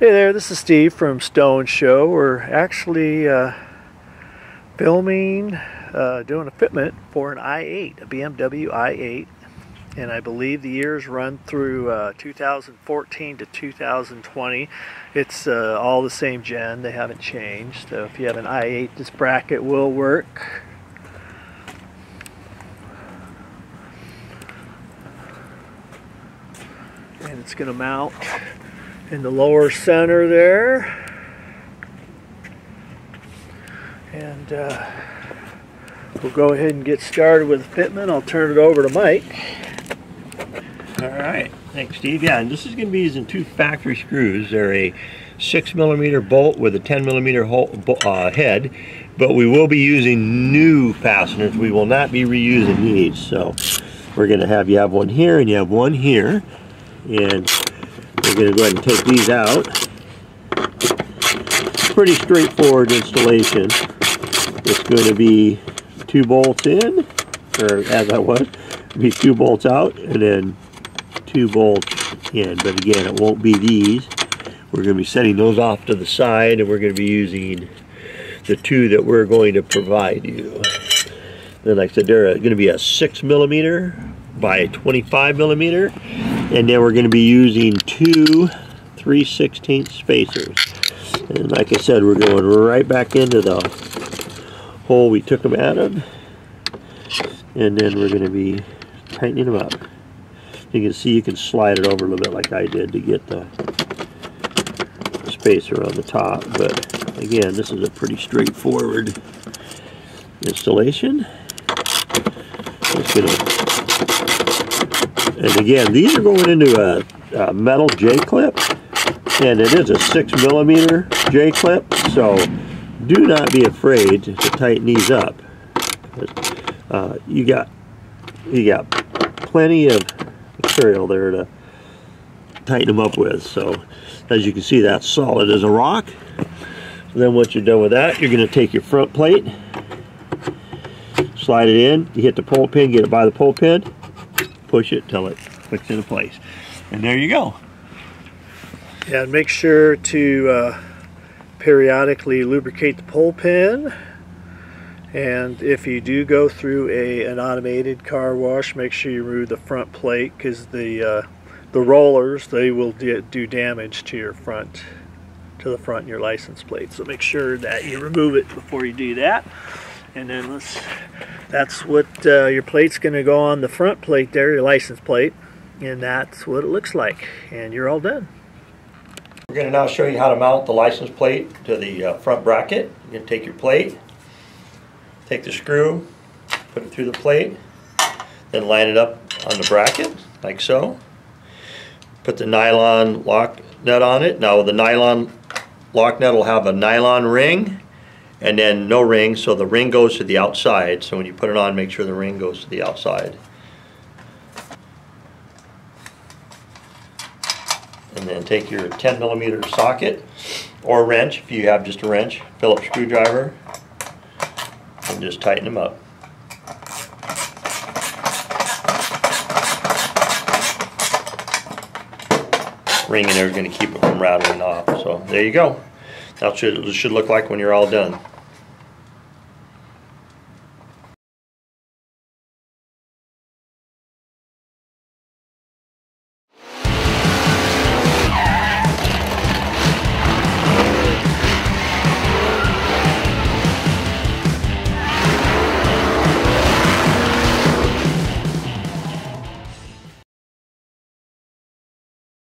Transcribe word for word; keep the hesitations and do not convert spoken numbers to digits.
Hey there, this is Steve from S T O N SHO. We're actually uh, filming, uh, doing a fitment for an i eight, a B M W i eight, and I believe the years run through uh, two thousand fourteen to two thousand twenty. It's uh, all the same gen, they haven't changed, so if you have an i eight, this bracket will work. And it's going to mount in the lower center there, and uh, we'll go ahead and get started with fitment. I'll turn it over to Mike. All right, thanks, Steve. Yeah, and this is going to be using two factory screws. They're a six millimeter bolt with a ten millimeter hole, uh, head, but we will be using new fasteners. We will not be reusing these, so we're going to have you have one here and you have one here, and we're going to go ahead and take these out. Pretty straightforward installation. It's going to be two bolts in, or as I was, be two bolts out and then two bolts in. But again, it won't be these. We're going to be setting those off to the side, and we're going to be using the two that we're going to provide you. Then, like I said, they're going to be a six millimeter by a twenty-five millimeter. And then we're going to be using two three sixteenths spacers. And like I said, we're going right back into the hole we took them out of. And then we're going to be tightening them up. You can see you can slide it over a little bit like I did to get the spacer on the top. But again, this is a pretty straightforward installation. It's going to... And again, these are going into a, a metal J-clip, and it is a six millimeter J-clip, so do not be afraid to tighten these up. Uh, you got you got plenty of material there to tighten them up with. So as you can see, that's solid as a rock. So then once you're done with that, you're going to take your front plate, slide it in, you hit the pull pin, get it by the pull pin, push it till it clicks into place, and there you go. Yeah, and make sure to uh, periodically lubricate the pull pin, and if you do go through a an automated car wash, make sure you remove the front plate, because the uh, the rollers, they will do damage to your front to the front of your license plate. So make sure that you remove it before you do that. And then let's, that's what uh, your plate's going to go on the front plate there, your license plate. And that's what it looks like. And you're all done. We're going to now show you how to mount the license plate to the uh, front bracket. You're going to take your plate, take the screw, put it through the plate, then line it up on the bracket, like so. Put the nylon lock nut on it. Now the nylon lock nut will have a nylon ring. And then no ring, so the ring goes to the outside. So when you put it on, make sure the ring goes to the outside. And then take your ten millimeter socket or wrench, if you have just a wrench, Phillips screwdriver, and just tighten them up. Ring in there is going to keep it from rattling off. So there you go. That's what it should look like when you're all done.